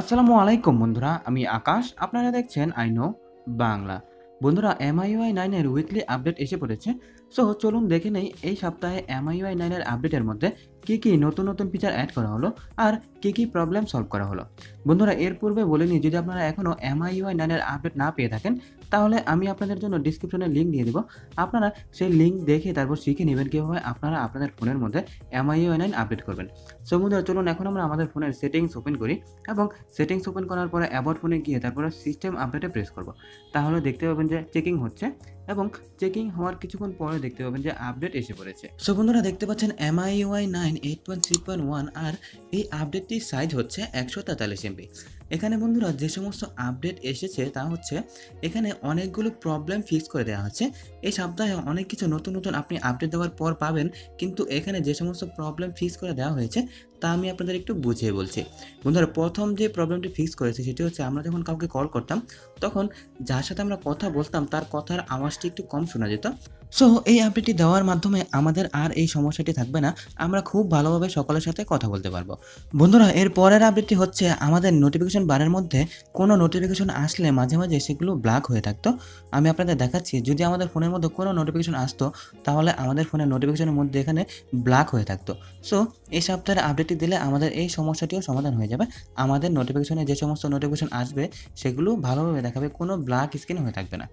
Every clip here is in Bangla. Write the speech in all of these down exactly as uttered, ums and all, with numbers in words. আসসালামু আলাইকুম বন্ধুরা, আমি আকাশ, আপনারা দেখছেন আই নো বাংলা। বন্ধুরা, এমআইইউআই নাইন এর উইকলি আপডেট এসে পড়েছে। সো চলুন দেখে নেই এই সপ্তাহে এমআইইউআই নাইন এর আপডেটের মধ্যে কী কী নতুন নতুন ফিচার অ্যাড করা হলো আর কী কী প্রবলেম সলভ করা হলো। বন্ধুরা, এর পূর্বে বলে নিই, যদি আপনারা এখনও এমআইইউআই নাইন এর আপডেট না পেয়ে থাকেন তাহলে আমি আপনাদের জন্য ডিসক্রিপশনে লিঙ্ক দিয়ে দেবো, আপনারা সেই লিঙ্ক দেখে তারপর শিখে নেবেন কীভাবে আপনারা আপনাদের ফোনের মধ্যে এমআইইউআই নাইন আপডেট করবেন। সো বন্ধুরা চলুন এখন আমরা আমাদের ফোনের সেটিংস ওপেন করি এবং সেটিংস ওপেন করার পরে অ্যাবাউট ফোনে গিয়ে তারপরে সিস্টেম আপডেটে প্রেস করবো, তাহলে দেখতে পাবেন যে চেকিং হচ্ছে এবং চেকিং হওয়ার কিছুক্ষণ পরে দেখতে পাবেন যে আপডেট এসে পড়েছে। সো বন্ধুরা দেখতে পাচ্ছেন MIUI nine eight point three point one আর এই আপডেটটির সাইজ হচ্ছে একশো তেতাল্লিশ এমবি। এখানে বন্ধুরা যে সমস্ত আপডেট এসেছে তা হচ্ছে এখানে অনেকগুলো প্রবলেম ফিক্স করে দেওয়া হচ্ছে। এই সপ্তাহে অনেক কিছু নতুন নতুন আপনি আপডেট দেওয়ার পর পাবেন, কিন্তু এখানে যে সমস্ত প্রবলেম ফিক্স করে দেওয়া হয়েছে তা আমি আপনাদের একটু বুঝিয়ে বলছি। বন্ধুরা প্রথম যে প্রবলেমটি ফিক্স করেছে সেটি হচ্ছে আমরা যখন কাউকে কল করতাম তখন যার সাথে আমরা কথা বলতাম তার কথার আওয়াজটি একটু কম শোনা যেত। সো এই আপডেটটি দেওয়ার মাধ্যমে আমাদের আর এই সমস্যাটি থাকবে না, আমরা খুব ভালোভাবে সকলের সাথে কথা বলতে পারবো। বন্ধুরা এর পরের আপডেটটি হচ্ছে আমাদের নোটিফিকেশন বারের মধ্যে কোনো নোটিফিকেশন আসলে মাঝে মাঝে সেগুলো ব্ল্যাক হয়ে থাকতো। আমি আপনাদের দেখাচ্ছি, যদি আমাদের ফোনের মধ্যে কোনো নোটিফিকেশন আসতো তাহলে আমাদের ফোনের নোটিফিকেশনের মধ্যে এখানে ব্ল্যাক হয়ে থাকতো। সো এই সপ্তাহের আপডেটটি দিলে আমাদের এই সমস্যাটিও সমাধান হয়ে যাবে, আমাদের নোটিফিকেশনে যে সমস্ত নোটিফিকেশন আসবে সেগুলো ভালোভাবে দেখাবে, কোনো ব্ল্যাক স্ক্রিন হয়ে থাকবে না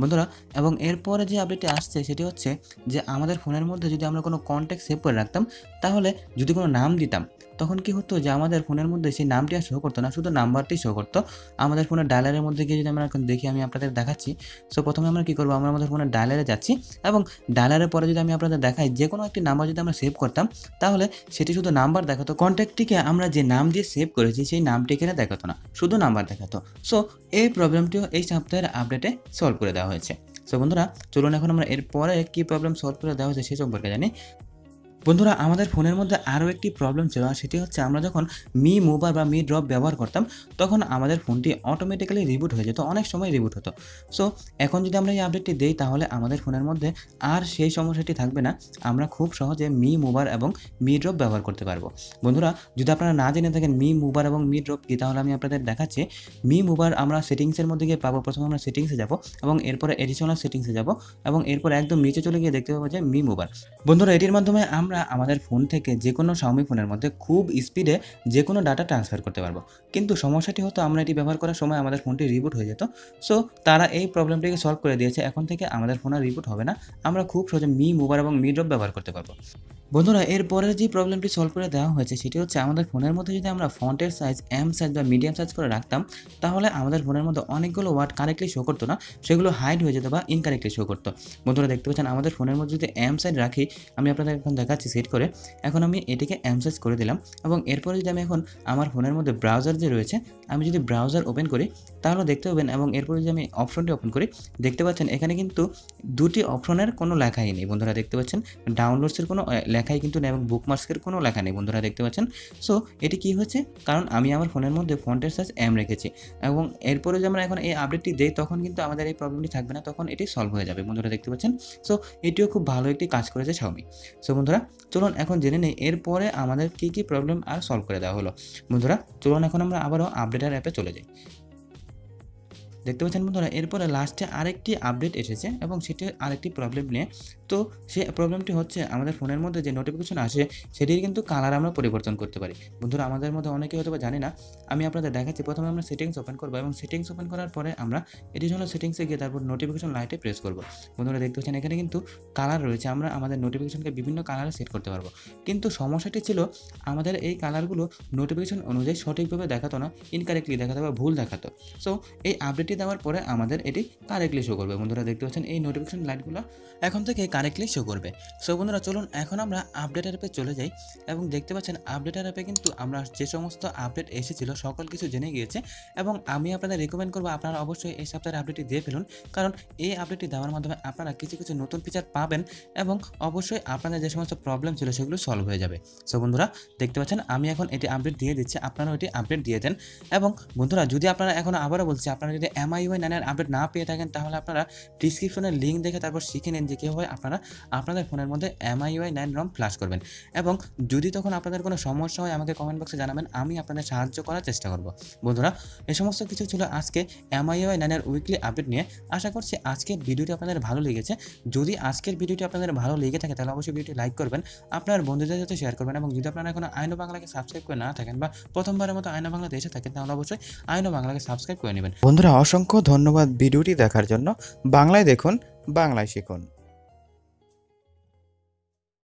বন্ধুরা। এবং এরপরে যে আপডেটটি আসছে সেটি হচ্ছে যে আমাদের ফোনের মধ্যে যদি আমরা কোনো কন্ট্যাক্ট সেভ করে রাখতাম তাহলে যদি কোনো নাম দিতাম তখন কি হতো যে আমাদের ফোনের মধ্যে সেই নামটি আর শো করতো না, শুধু নাম্বারটি শো করতো। আমাদের ফোনের ডায়ালের মধ্যে গিয়ে যদি আমরা দেখি, আমি আপনাদের দেখাচ্ছি। সো প্রথমে আমরা কী করবো, আমরা আমাদের ফোনের ডায়ালারে যাচ্ছি এবং ডায়ালারের পরে যদি আমি আপনাদের দেখাই যে কোনো একটি নাম্বার যদি আমরা সেভ করতাম তাহলে সেটি শুধু নাম্বার দেখাতো, কন্ট্যাক্টটিকে আমরা যে নাম দিয়ে সেভ করেছি সেই নামটি এখানে দেখাতো না, শুধু নাম্বার দেখাতো। সো এই প্রবলেমটিও এই সপ্তাহের আপডেটে সলভ করে দেওয়া হয়েছে। সো বন্ধুরা চলুন এখন আমরা এরপরে কী প্রবলেম সলভ করে দেওয়া হয়েছে সে সম্পর্কে জানি। বন্ধুরা আমাদের ফোনের মধ্যে আরও একটি প্রবলেম ছিল, সেটি হচ্ছে আমরা যখন মি মোবাইল বা মি ড্রপ ব্যবহার করতাম তখন আমাদের ফোনটি অটোমেটিক্যালি রিবুট হয়ে যেত, অনেক সময় রিবুট হতো। সো এখন যদি আমরা এই আপডেটটি দিই তাহলে আমাদের ফোনের মধ্যে আর সেই সমস্যাটি থাকবে না, আমরা খুব সহজে মি মোবাইল এবং মি ড্রপ ব্যবহার করতে পারবো। বন্ধুরা যদি আপনারা না জেনে থাকেন মি মোবাইল এবং মি ড্রপ কী, তাহলে আমি আপনাদের দেখাচ্ছি। মি মোবাইল আমরা সেটিংসের মধ্যে গিয়ে পাবো, প্রথমে আমরা সেটিংসে যাবো এবং এরপরে এডিশনাল সেটিংসে যাবো এবং এরপর একদম নিচে চলে গিয়ে দেখতে পাবো যে মি মোবাইল। বন্ধুরা এটির মাধ্যমে আমরা আমাদের ফোন থেকে যে কোনো Xiaomi ফোনের মধ্যে খুব স্পিডে যে কোনো ডাটা ট্রান্সফার করতে পারবো, কিন্তু সমস্যাটি হতো আমরা এটি ব্যবহার করার সময় আমাদের ফোনটি রিবুট হয়ে যেত। সো তারা এই প্রবলেমটিকে সলভ করে দিয়েছে, এখন থেকে আমাদের ফোন আর রিবুট হবে না, আমরা খুব সহজে মি মোবাইল এবং মি ড্রপ ব্যবহার করতে পারবো। বন্ধুরা এরপরের যে প্রবলেমটি সলভ করে দেওয়া হয়েছে সেটি হচ্ছে আমাদের ফোনের মধ্যে যদি আমরা ফন্টের সাইজ এম সাইজ বা মিডিয়াম সাইজ করে রাখতাম তাহলে আমাদের ফোনের মধ্যে অনেকগুলো ওয়ার্ড কারেক্টলি শো করতো না, সেগুলো হাইড হয়ে যেত বা ইনকারেক্টলি শো করতো। বন্ধুরা দেখতে পাচ্ছেন আমাদের ফোনের মধ্যে যদি এম সাইজ রাখি, আমি আপনাদের এখন দেখাচ্ছি সেট করে, এখন আমি এটিকে এম সাইজ করে দিলাম এবং এরপরে যদি আমি এখন আমার ফোনের মধ্যে ব্রাউজার যে রয়েছে আমি যদি ব্রাউজার ওপেন করি তাহলে দেখতে পাবেন, এবং এরপরে যদি আমি অপশনটি ওপেন করি দেখতে পাচ্ছেন এখানে কিন্তু দুটি অপশনের কোনো লেখাই নেই। বন্ধুরা দেখতে পাচ্ছেন ডাউনলোডসের কোনো লেখাই কিন্তু না এবং বুকমার্কসের কোনো লেখা নেই, বন্ধুরা দেখতে পাচ্ছেন। সো এটি কি হচ্ছে, কারণ আমি আমার ফোনের মধ্যে ফন্টের সাইজ এম রেখেছি এবং এরপরে যে আমরা এখন এই আপডেটটি দিই তখন কিন্তু আমাদের এই প্রবলেমটি থাকবে না, তখন এটি সলভ হয়ে যাবে, বন্ধুরা দেখতে পাচ্ছেন। সো এটিও খুব ভালো একটি কাজ করেছে Xiaomi। সো বন্ধুরা চলুন এখন জেনে নেই এরপরে আমাদের কী কী প্রবলেম আর সলভ করে দেওয়া হলো। বন্ধুরা চলুন এখন আমরা আবারও আপডেটার অ্যাপে চলে যাই। দেখতে পাচ্ছেন বন্ধুরা এরপরে লাস্টে আরেকটি আপডেট এসেছে এবং সেটি আরেকটি প্রবলেম নিয়ে। তো সে প্রবলেমটি হচ্ছে আমাদের ফোনের মধ্যে যে নোটিফিকেশন আসে সেটির কিন্তু কালার আমরা পরিবর্তন করতে পারি। বন্ধুরা আমাদের মধ্যে অনেকেই হয়তো জানি না, আমি আপনাদের দেখাচ্ছি। প্রথমে আমরা সেটিংস ওপেন করবো এবং সেটিংস ওপেন করার পরে আমরা এডিশনাল সেটিংসে গিয়ে তারপর নোটিফিকেশন লাইটে প্রেস করবো। বন্ধুরা দেখতে পাচ্ছেন এখানে কিন্তু কালার রয়েছে, আমরা আমাদের নোটিফিকেশনকে বিভিন্ন কালারে সেট করতে পারবো, কিন্তু সমস্যাটি ছিল আমাদের এই কালারগুলো নোটিফিকেশন অনুযায়ী সঠিকভাবে দেখাতো না, ইনকারেক্টলি দেখাতো বা ভুল দেখাতো। সো এই আপডেটটি দেওয়ার পরে আমাদের এটি কারেক্টলি শো করবে। বন্ধুরা দেখতে পাচ্ছেন এই নোটিফিকেশন লাইটগুলো এখন থেকে কারেক্টলি শো করবে। সো বন্ধুরা চলুন এখন আমরা আপডেট অ্যাপে চলে যাই এবং দেখতে পাচ্ছেন আপডেট অ্যাপে কিন্তু আমরা যে সমস্ত আপডেট এসেছিল সকল কিছু জেনে গিয়েছে এবং আমি আপনাদের রেকমেন্ড করবো আপনারা অবশ্যই এই সপ্তাহের আপডেটটি দিয়ে ফেলুন, কারণ এই আপডেটটি দেওয়ার মাধ্যমে আপনারা কিছু কিছু নতুন ফিচার পাবেন এবং অবশ্যই আপনাদের যে সমস্ত প্রবলেম ছিল সেগুলো সলভ হয়ে যাবে। সো বন্ধুরা দেখতে পাচ্ছেন আমি এখন এটি আপডেট দিয়ে দিচ্ছি, আপনারা এটি আপডেট দিয়ে দেন। এবং বন্ধুরা যদি আপনারা এখন আবারও বলছি, আপনারা যদি এমআইইউআই নাইন এর আপডেট না পেয়ে থাকেন তাহলে আপনারা ডিসক্রিপশনের লিঙ্ক দেখে তারপর শিখে নিন যে কীভাবে আপনারা আপনাদের ফোনের মধ্যে M I U I nine ROM flash করবেন এবং যদি তখন আপনাদের কোনো সমস্যা হয় আমাকে কমেন্ট বক্সে জানাবেন আমি আপনাদের সাহায্য করার চেষ্টা করব বন্ধুরা এই সমস্ত কিছু ছিল আজকে M I U I nine এর উইকলি আপডেট নিয়ে আশা করছি আজকের ভিডিওটি আপনাদের ভালো লেগেছে যদি আজকের ভিডিওটি আপনাদের ভালো লেগে থাকে তাহলে অবশ্যই ভিডিওটি লাইক করবেন আপনার বন্ধুদের সাথে শেয়ার করবেন এবং যদি আপনারা এখনো আইনো বাংলাকে সাবস্ক্রাইব করে না থাকেন বা প্রথমবারের মতো আইনো বাংলাতে এসে থাকেন তাহলে অবশ্যই আইনো বাংলাকে সাবস্ক্রাইব করে নেবেন বন্ধুরা অসংখ্য ধন্যবাদ ভিডিওটি দেখার জন্য বাংলায় দেখুন বাংলায় শিখুন।